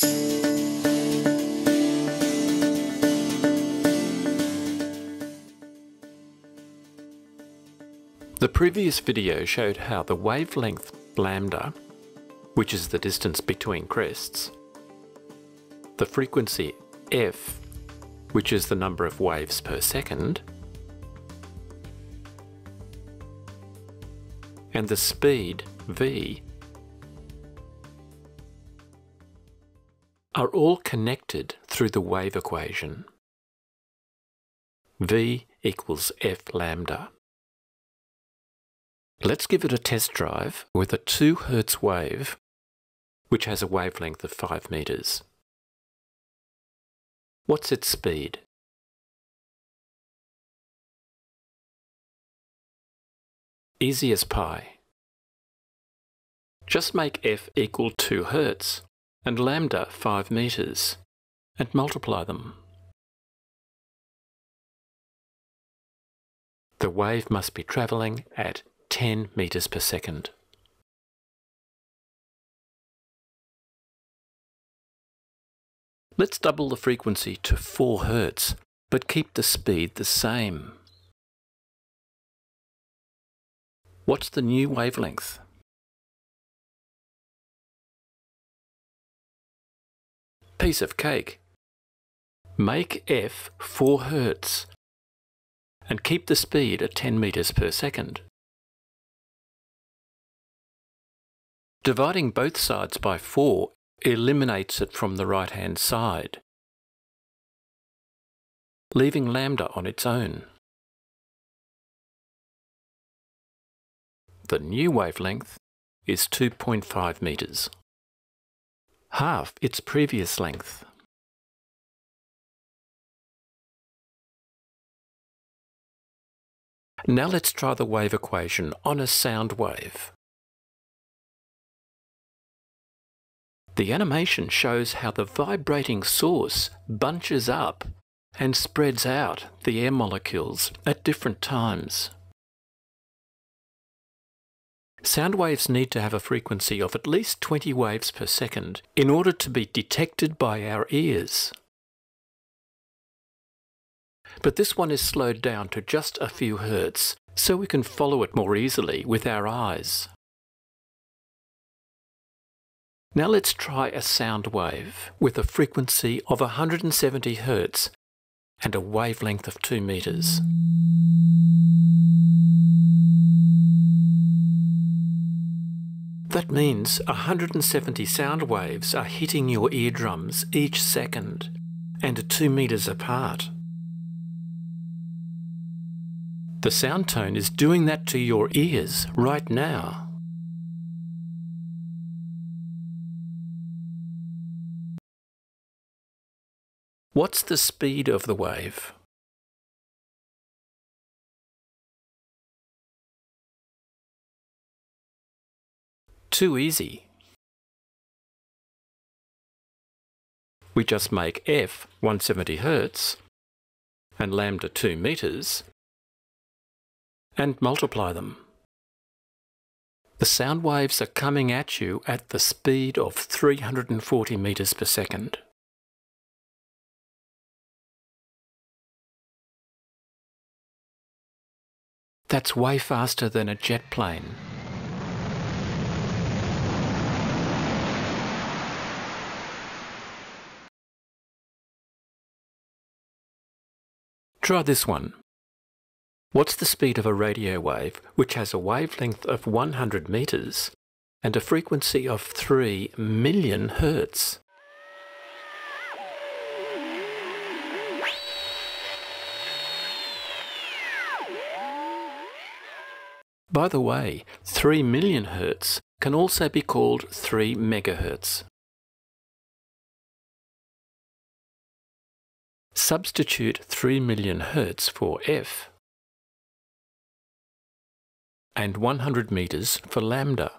The previous video showed how the wavelength lambda, which is the distance between crests, the frequency f, which is the number of waves per second, and the speed v are all connected through the wave equation. V equals f lambda. Let's give it a test drive with a 2 Hz wave, which has a wavelength of 5 meters. What's its speed? Easy as pie. Just make f equal 2 Hz and lambda 5 meters, and multiply them. The wave must be travelling at 10 meters per second. Let's double the frequency to 4 Hz, but keep the speed the same. What's the new wavelength? Piece of cake. Make f 4 Hz and keep the speed at 10 meters per second. Dividing both sides by 4 eliminates it from the right-hand side, leaving lambda on its own. The new wavelength is 2.5 meters, half its previous length. Now let's try the wave equation on a sound wave. The animation shows how the vibrating source bunches up and spreads out the air molecules at different times. Sound waves need to have a frequency of at least 20 waves per second in order to be detected by our ears. But this one is slowed down to just a few hertz, so we can follow it more easily with our eyes. Now let's try a sound wave with a frequency of 170 Hz and a wavelength of 2 meters. That means 170 sound waves are hitting your eardrums each second and are 2 meters apart. The sound tone is doing that to your ears right now. What's the speed of the wave? Too easy. We just make f 170 Hz and lambda 2 meters and multiply them. The sound waves are coming at you at the speed of 340 meters per second. That's way faster than a jet plane. Try this one. What's the speed of a radio wave which has a wavelength of 100 meters and a frequency of 3 million hertz? By the way, 3 million hertz can also be called 3 megahertz. Substitute 3 million hertz for f and 100 meters for lambda.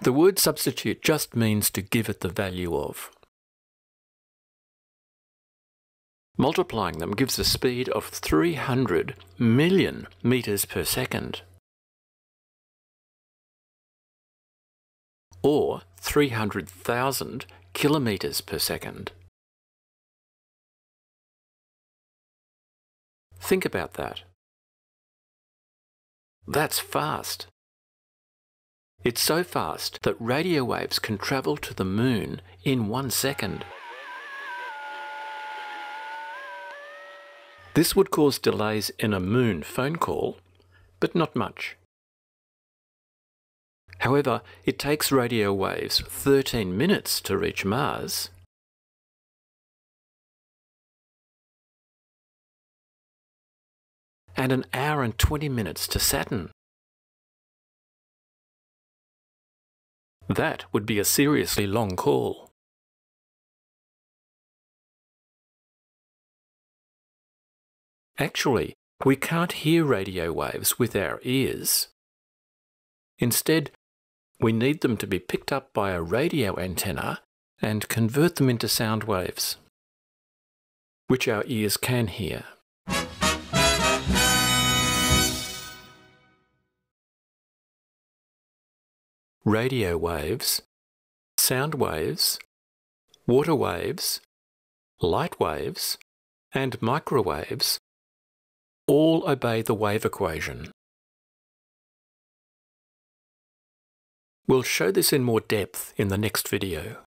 The word substitute just means to give it the value of. Multiplying them gives a speed of 300 million meters per second, or 300,000 kilometers per second. Think about that. That's fast. It's so fast that radio waves can travel to the moon in 1 second. This would cause delays in a moon phone call, but not much. However, it takes radio waves 13 minutes to reach Mars, and an hour and 20 minutes to Saturn. That would be a seriously long call. Actually, we can't hear radio waves with our ears. Instead, we need them to be picked up by a radio antenna and convert them into sound waves, which our ears can hear. Radio waves, sound waves, water waves, light waves, and microwaves all obey the wave equation. We'll show this in more depth in the next video.